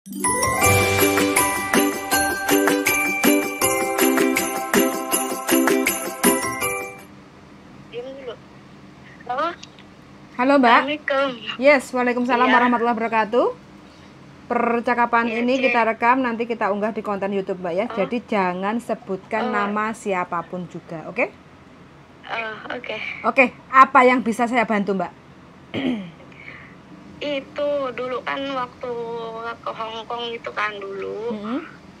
Halo Mbak. Assalamualaikum. Yes, waalaikumsalam ya. Warahmatullahi wabarakatuh. Percakapan ya, ini kita rekam, nanti kita unggah di konten YouTube Mbak ya. Oh. Jadi jangan sebutkan nama siapapun juga, oke? Okay? Oke, apa yang bisa saya bantu Mbak? Itu dulu kan waktu ke Hong Kong itu kan dulu,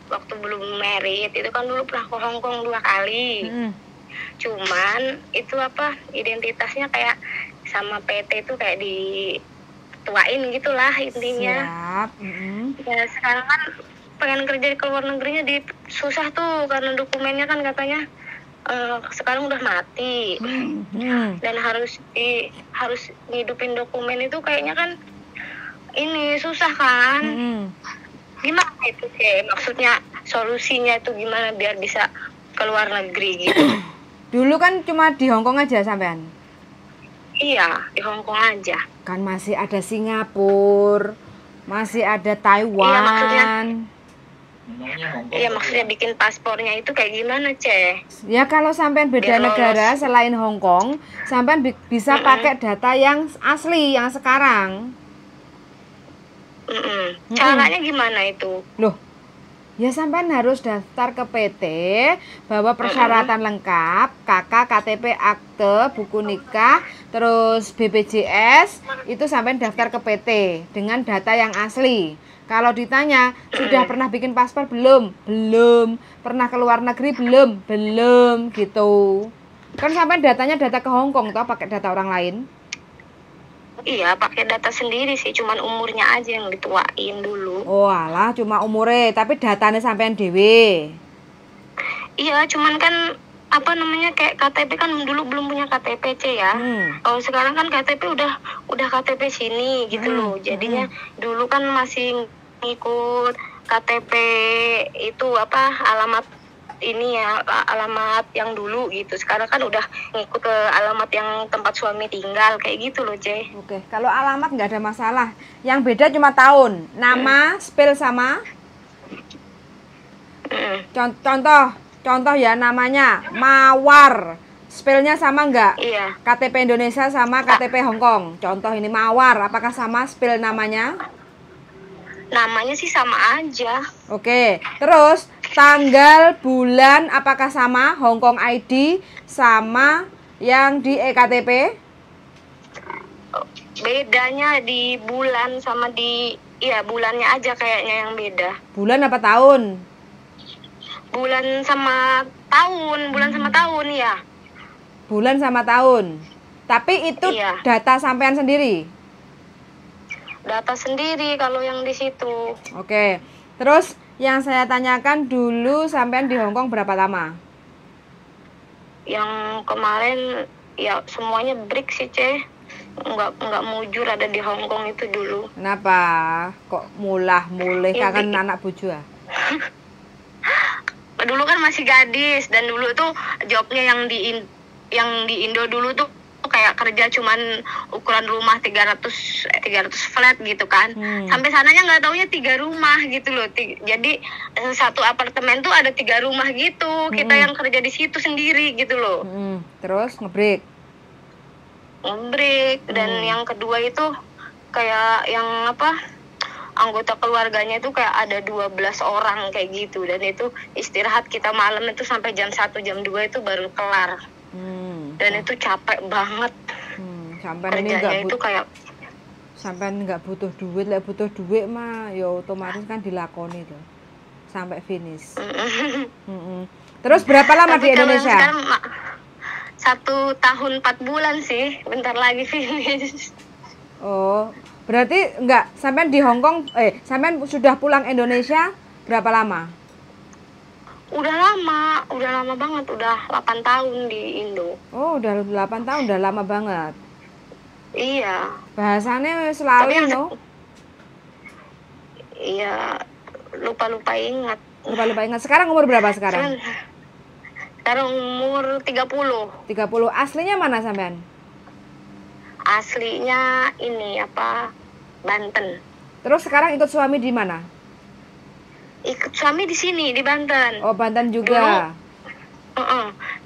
waktu belum married itu kan dulu pernah ke Hong Kong 2 kali. Cuman itu apa identitasnya kayak sama PT itu kayak dituain gitulah intinya. Siap. Ya sekarang kan pengen kerja ke luar negerinya susah tuh karena dokumennya kan katanya sekarang udah mati. Dan harus ngidupin dokumen itu kayaknya kan ini susah kan. Gimana itu sih maksudnya solusinya itu gimana biar bisa ke luar negeri gitu? Dulu kan cuma di Hong Kong aja sampean? Iya, di Hong Kong aja. Kan masih ada Singapura, masih ada Taiwan. Iya, maksudnya bikin paspornya itu kayak gimana, Ceh? Ya kalau sampean beda negara selain Hong Kong, sampean bisa pakai data yang asli, yang sekarang. Caranya gimana itu? Loh, ya sampean harus daftar ke PT, bawa persyaratan lengkap, KK, KTP, akte, buku nikah, terus BPJS, itu sampean daftar ke PT dengan data yang asli. Kalau ditanya, sudah pernah bikin paspor belum? Belum. Pernah ke luar negeri belum? Belum, gitu. Kan sampean datanya data ke Hong Kong, toh pakai data orang lain? Iya, pakai data sendiri sih, cuman umurnya aja yang dituain dulu. Oh alah, cuma umurnya, tapi datanya sampean dewe. Iya, cuman kan, apa namanya, kayak KTP kan dulu belum punya KTP, C ya. Kalau sekarang kan KTP udah KTP sini gitu loh. Jadinya dulu kan masih ngikut KTP itu apa, alamat ini ya, alamat yang dulu gitu. Sekarang kan udah ngikut ke alamat yang tempat suami tinggal kayak gitu loh, C. Oke, kalau alamat nggak ada masalah. Yang beda cuma tahun, nama, spell sama. Contoh ya namanya Mawar. Spellnya sama nggak? Iya. KTP Indonesia sama KTP Hong Kong. Contoh ini Mawar, apakah sama spell namanya? Namanya sih sama aja. Oke, terus tanggal, bulan, apakah sama Hong Kong ID sama yang di eKTP? Bedanya di bulan sama di, ya bulannya aja kayaknya yang beda. Bulan apa tahun? Bulan sama tahun ya. Bulan sama tahun. Tapi itu iya, data sampean sendiri? Data sendiri kalau yang di situ. Oke, terus yang saya tanyakan dulu sampean di Hong Kong berapa lama? Yang kemarin ya semuanya break sih, Ceh. Enggak mujur ada di Hong Kong itu dulu. Kenapa? Kok mulah-mulih ya, kangen anak bojo ah? Dulu kan masih gadis dan dulu tuh jobnya yang di Indo dulu tuh kayak kerja cuman ukuran rumah 300 flat gitu kan. Sampai sananya nggak taunya 3 rumah gitu loh. Jadi satu apartemen tuh ada 3 rumah gitu. Kita yang kerja di situ sendiri gitu loh. Terus ngebreak dan yang kedua itu kayak yang apa, anggota keluarganya itu kayak ada 12 orang kayak gitu. Dan itu istirahat kita malam itu sampai jam 1 jam 2 itu baru kelar. Dan itu capek banget. Sampai kerjanya itu kayak sampai nggak butuh duit, lah butuh duit mah ya otomatis kan dilakoni tuh sampai finish. Terus berapa lama di Indonesia? Sekarang, 1 tahun 4 bulan sih, bentar lagi finish. Oh, berarti nggak sampai di Hong Kong, sampai sudah pulang Indonesia berapa lama? Udah lama banget, udah 8 tahun di Indo. Oh, udah 8 tahun, udah lama banget. Iya. Bahasanya selalu no? Iya, lupa-lupa ingat. Lupa-lupa ingat. Sekarang umur berapa sekarang? Sekarang umur 30. 30. Aslinya mana sampean? Aslinya ini apa? Banten. Terus sekarang ikut suami di mana? ikut suami di sini, di Banten. Oh, Banten juga.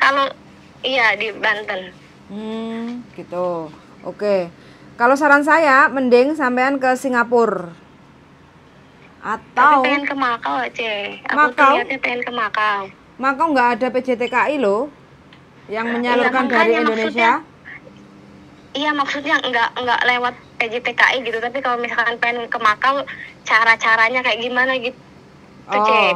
Kalau iya di Banten. Gitu. Oke. Kalau saran saya mending sampean ke Singapura. Atau tapi pengen ke Makau aja. Aku lihatnya pengen ke Makau. Makau nggak ada PJTKI loh yang menyalurkan dari Indonesia. Iya, maksudnya nggak lewat PJTKI gitu, tapi kalau misalkan pengen ke Makau cara-caranya kayak gimana gitu.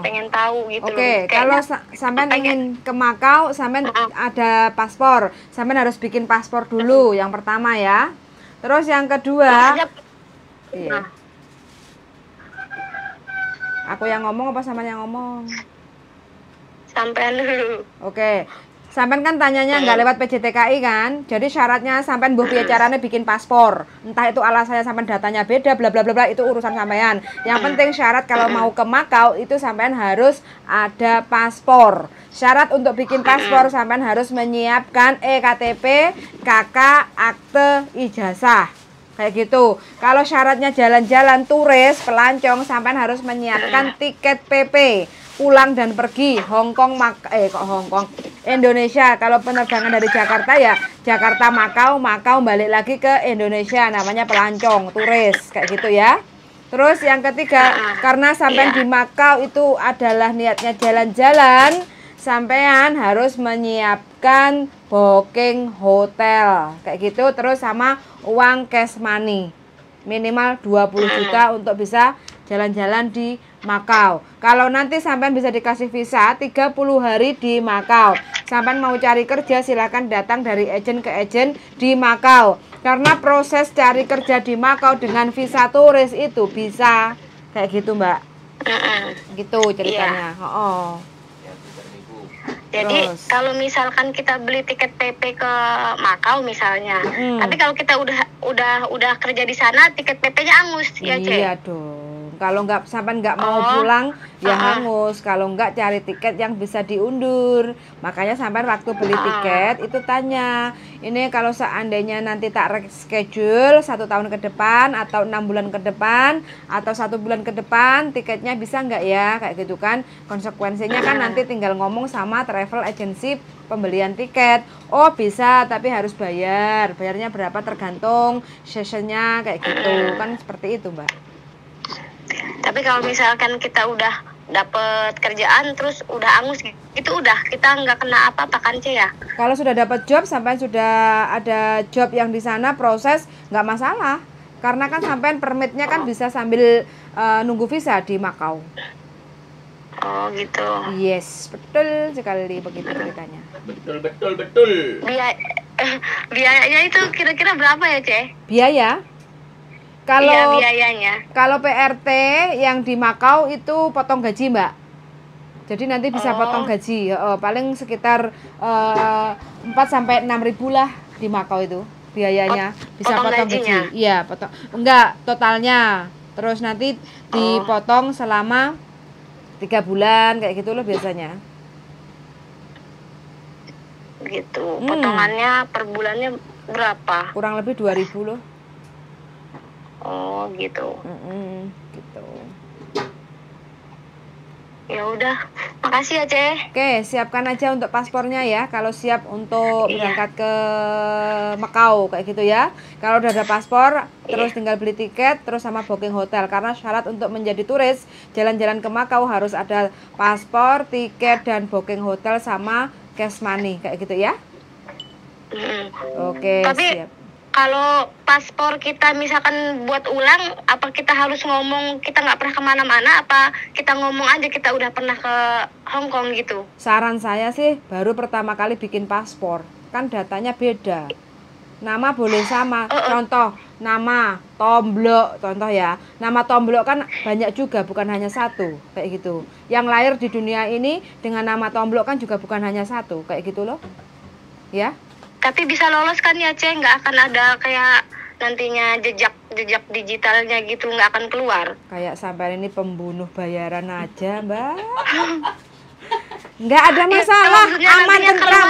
Pengen tahu gitu. Oke, kalau sampean ingin ke Makau, sampean ada paspor. Sampean harus bikin paspor dulu yang pertama ya. Terus yang kedua. Iya. Aku yang ngomong apa sampean yang ngomong? Sampean dulu. Oke. Sampean kan tanyanya nggak lewat PJTKI kan? Jadi syaratnya sampean mbuh piye carane bikin paspor. Entah itu alasannya sampean datanya beda bla bla bla bla, itu urusan sampean. Yang penting syarat kalau mau ke Makau itu sampean harus ada paspor. Syarat untuk bikin paspor sampean harus menyiapkan KTP, KK, akte ijazah. Kayak gitu. Kalau syaratnya jalan-jalan turis, pelancong, sampean harus menyiapkan tiket PP pulang dan pergi Hong Kong Indonesia. Kalau penerbangan dari Jakarta ya Jakarta Makau, Makau balik lagi ke Indonesia, namanya pelancong, turis, kayak gitu ya. Terus yang ketiga, karena sampean di Makau itu adalah niatnya jalan-jalan, sampean harus menyiapkan booking hotel kayak gitu, terus sama uang cash money minimal 20 juta untuk bisa jalan-jalan di Makau. Kalau nanti sampean bisa dikasih visa 30 hari di Makau, sampean mau cari kerja silahkan datang dari agen ke agen di Makau, karena proses cari kerja di Makau dengan visa turis itu bisa kayak gitu mbak, gitu ceritanya. Jadi kalau misalkan kita beli tiket PP ke Makau misalnya, tapi kalau kita udah kerja di sana, tiket PP-nya angus ya, Cek? Iya dong. Kalau nggak sampai nggak mau pulang ya angus. Kalau nggak cari tiket yang bisa diundur. Makanya sampai waktu beli tiket itu tanya, ini kalau seandainya nanti tak reschedule 1 tahun ke depan atau 6 bulan ke depan atau 1 bulan ke depan, tiketnya bisa nggak ya, kayak gitu kan. Konsekuensinya kan nanti tinggal ngomong sama travel agency pembelian tiket. Oh bisa, tapi harus bayar. Bayarnya berapa tergantung sessionnya, kayak gitu kan, seperti itu mbak. Tapi kalau misalkan kita udah dapat kerjaan terus udah angus itu udah kita nggak kena apa-apa kan Ce ya? Kalau sudah dapat job, sampai sudah ada job yang di sana proses nggak masalah, karena kan sampai permitnya kan bisa sambil nunggu visa di Makau. Oh gitu. Yes, betul sekali begitu ceritanya. Betul. Biayanya itu kira-kira berapa ya Ce? Biaya? Kalau biayanya. Kalau PRT yang di Makau itu potong gaji, Mbak. Jadi nanti bisa potong gaji, paling sekitar 4 sampai 6 ribu lah di Makau itu biayanya. Bisa potong gaji. Iya, potong. Enggak, totalnya. Terus nanti dipotong selama 3 bulan kayak gitu loh biasanya. Gitu. Potongannya per bulannya berapa? Kurang lebih 2.000 loh. Oh gitu. Gitu. Ya udah, makasih ya Ceh. Oke, siapkan aja untuk paspornya ya. Kalau siap untuk berangkat ke Makau kayak gitu ya. Kalau udah ada paspor, terus tinggal beli tiket, terus sama booking hotel. Karena syarat untuk menjadi turis jalan-jalan ke Makau harus ada paspor, tiket, dan booking hotel sama cash money kayak gitu ya. Oke, siap. Kalau paspor kita misalkan buat ulang, apa kita harus ngomong kita nggak pernah kemana-mana, apa kita ngomong aja kita udah pernah ke Hong Kong gitu? Saran saya sih baru pertama kali bikin paspor, kan datanya beda. Nama boleh sama, contoh nama Tomblok, contoh ya. Nama Tomblok kan banyak juga, bukan hanya satu, kayak gitu. Yang lahir di dunia ini dengan nama Tomblok kan juga bukan hanya satu, kayak gitu loh, ya. Tapi bisa lolos kan ya Ceng, nggak akan ada kayak nantinya jejak digitalnya gitu, nggak akan keluar. Kayak sampai ini pembunuh bayaran aja mbak. Nggak ada masalah, ya, aman, tentram.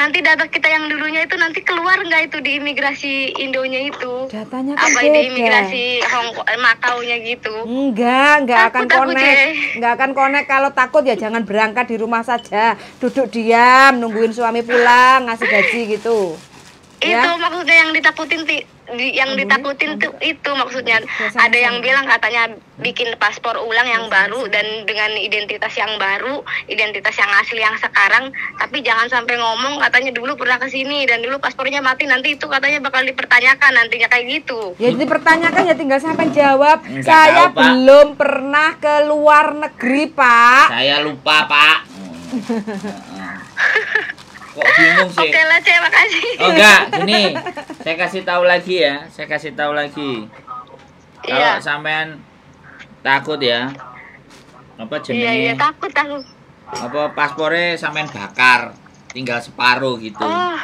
Nanti data kita yang dulunya itu nanti keluar nggak itu di imigrasi Indonya itu? Datanya kan apa beda. Di imigrasi Hong Makau-nya gitu? Nggak akan connect. Nggak akan connect. Kalau takut ya jangan berangkat, di rumah saja. Duduk diam, nungguin suami pulang, ngasih gaji gitu. Ya? Itu maksudnya yang ditakutin itu maksudnya ada yang bilang katanya bikin paspor ulang yang baru dan dengan identitas yang baru, identitas yang asli yang sekarang, tapi jangan sampai ngomong katanya dulu pernah kesini dan dulu paspornya mati, nanti itu katanya bakal dipertanyakan nantinya kayak gitu. Ya dipertanyakan ya tinggal sampai jawab. Enggak, saya tahu, belum pernah ke luar negeri, Pak. Saya lupa, Pak. Kok bingung sih? Oke lah, saya makasih. Oh enggak, gini, saya kasih tahu lagi ya, kalau sampean takut ya, apa jenisnya? Iya, takut. Apa paspornya sampean bakar, tinggal separuh gitu. Oh,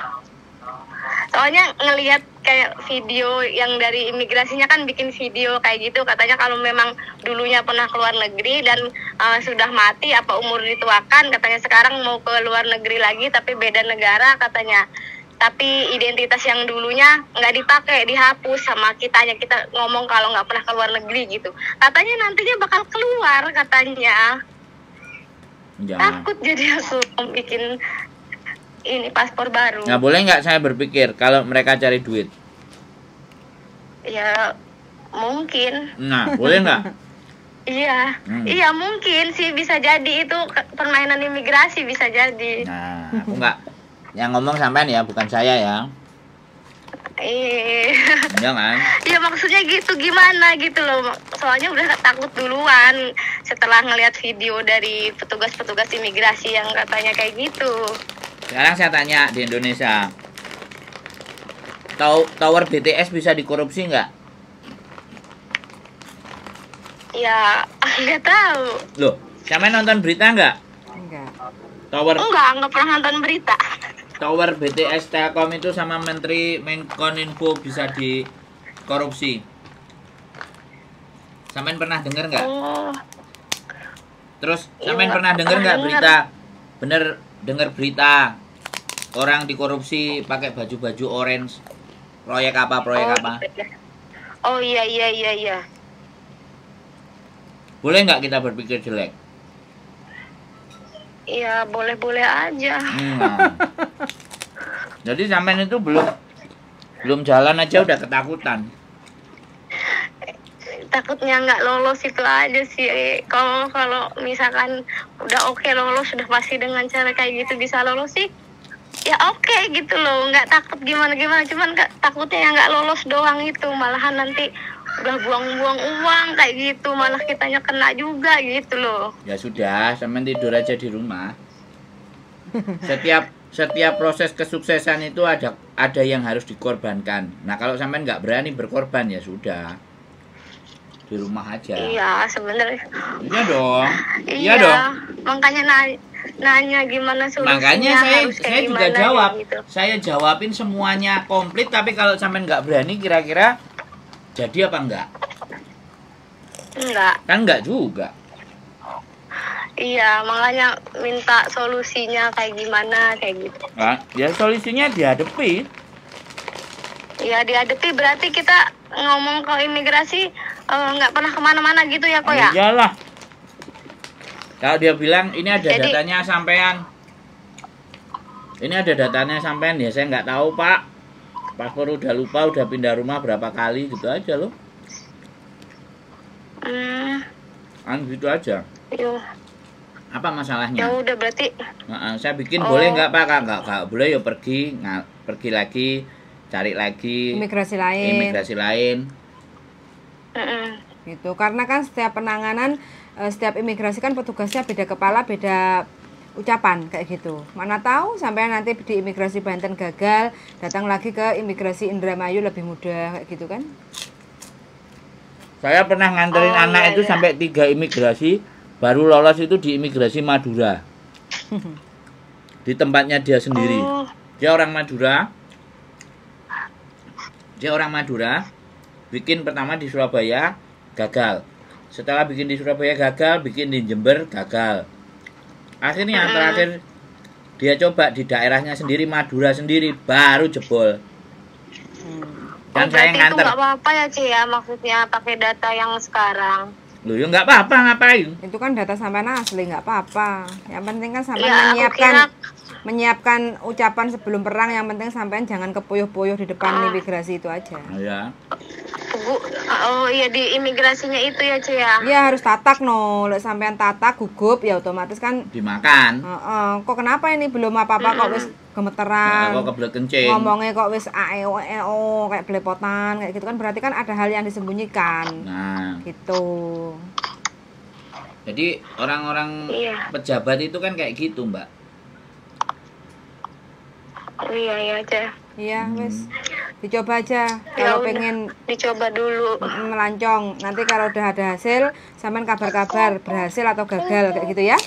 soalnya ngelihat kayak video yang dari imigrasinya kan bikin video kayak gitu, katanya kalau memang dulunya pernah ke luar negeri dan sudah mati apa umur dituakan, katanya sekarang mau ke luar negeri lagi tapi beda negara katanya, tapi identitas yang dulunya nggak dipakai, dihapus sama kitanya, kita ngomong kalau nggak pernah ke luar negeri gitu, katanya nantinya bakal keluar katanya. Jangan. Takut jadi aku bikin ini paspor baru. Nah, boleh nggak saya berpikir kalau mereka cari duit? Ya mungkin. Nah, boleh nggak? Iya, iya mungkin sih, bisa jadi itu permainan imigrasi, bisa jadi. Nah, aku nggak, yang ngomong sampean ya, bukan saya ya. Jangan. Ya maksudnya gitu, gimana gitu loh. Soalnya udah takut duluan setelah ngelihat video dari petugas-petugas imigrasi yang katanya kayak gitu. Sekarang saya tanya, di Indonesia tower BTS bisa dikorupsi nggak? Ya, nggak tahu. Loh, sampe nonton berita nggak? Enggak. Enggak pernah nonton berita. Tower BTS Telkom itu sama Menteri Menkominfo bisa dikorupsi. Sampean pernah dengar nggak? Oh. Terus, sampean pernah dengar nggak berita? Bener dengar berita orang dikorupsi pakai baju-baju orange. Proyek apa? Proyek apa? Oh iya. Boleh nggak kita berpikir jelek? Iya, boleh-boleh aja. Nah. Jadi sampean itu belum jalan aja udah ketakutan. Takutnya nggak lolos itu aja sih. Kalau misalkan udah oke lolos, udah pasti dengan cara kayak gitu bisa lolos sih. Ya oke gitu loh, nggak takut gimana-gimana. Cuman takutnya yang nggak lolos doang itu, malahan nanti udah buang-buang uang kayak gitu, malah kitanya kena juga gitu loh. Ya sudah, sampean tidur aja di rumah. Setiap proses kesuksesan itu ada yang harus dikorbankan. Nah, kalau sampean nggak berani berkorban ya sudah, di rumah aja. Iya, sebenarnya. Iya dong. Iya dong. Makanya nanya gimana solusinya. Makanya saya juga jawab. Gitu. Saya jawabin semuanya komplit, tapi kalau sampean nggak berani kira-kira jadi apa enggak? Enggak. Kan enggak juga. Iya, makanya minta solusinya kayak gimana, kayak gitu. Nah, ya solusinya dihadapi. Iya, dihadapi berarti kita ngomong ke imigrasi nggak pernah kemana-mana gitu ya, kok ya? Iyalah. Kalau dia bilang, ini ada datanya sampean. Ini ada datanya sampean, ya saya nggak tahu, Pak. Paspor udah lupa, udah pindah rumah berapa kali, gitu aja loh. Gitu aja. Iya. Apa masalahnya? Ya udah berarti. Saya bikin boleh nggak, Pak? Nggak boleh ya pergi, pergi lagi, cari lagi. Imigrasi lain. Gitu, karena kan setiap penanganan, setiap imigrasi kan petugasnya beda kepala, beda ucapan kayak gitu. Mana tahu sampai nanti di imigrasi Banten gagal, datang lagi ke imigrasi Indramayu lebih mudah kayak gitu kan. Saya pernah nganterin anak itu sampai 3 imigrasi, baru lolos itu di imigrasi Madura. Di tempatnya dia sendiri. Dia orang Madura. Bikin pertama di Surabaya gagal. Setelah bikin di Surabaya gagal, bikin di Jember gagal. Akhirnya yang terakhir dia coba di daerahnya sendiri, Madura sendiri, baru jebol. Dan saya nganter. Nggak apa-apa ya Ci ya, maksudnya pakai data yang sekarang. Loh ya nggak apa-apa, ngapain? Itu kan data sampean asli, nggak apa-apa. Yang penting kan sampean ya, menyiapkan ucapan sebelum perang. Yang penting sampean jangan kepuyuh-puyuh di depan imigrasi itu aja. Iya. Oh iya, di imigrasinya itu ya Ci ya. Iya harus tatak no, lek sampean tatak gugup ya otomatis kan dimakan. Kok kenapa ini belum apa-apa kok wis gemeteran. Kok kebelet kencing. Ngomongnya kok wis aeo kayak belepotan kayak gitu kan, berarti kan ada hal yang disembunyikan. Nah, gitu. Jadi orang-orang pejabat itu kan kayak gitu Mbak. Iya iya aja. Iya wes dicoba aja. Kalau pengen dicoba dulu melancong. Nanti kalau udah ada hasil, sampean kabar-kabar berhasil atau gagal kayak gitu ya.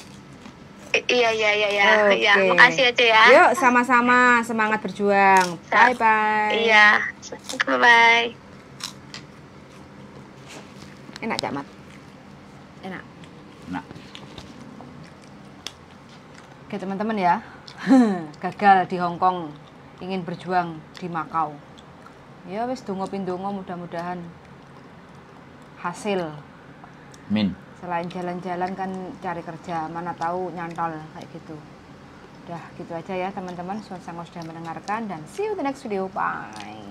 Iya. Okay. Ya, makasih aja ya. Yuk sama-sama semangat berjuang. Bye bye. Iya. Bye bye. Enak Cak Mat. Enak. Enak. Oke teman-teman ya, gagal di Hong Kong, ingin berjuang di Makau. Ya wis dongo-pindongo, mudah-mudahan hasil. Amin. Selain jalan-jalan kan cari kerja, mana tahu nyantol kayak gitu. Udah gitu aja ya teman-teman. Suasana sudah mendengarkan dan see you the next video. Bye.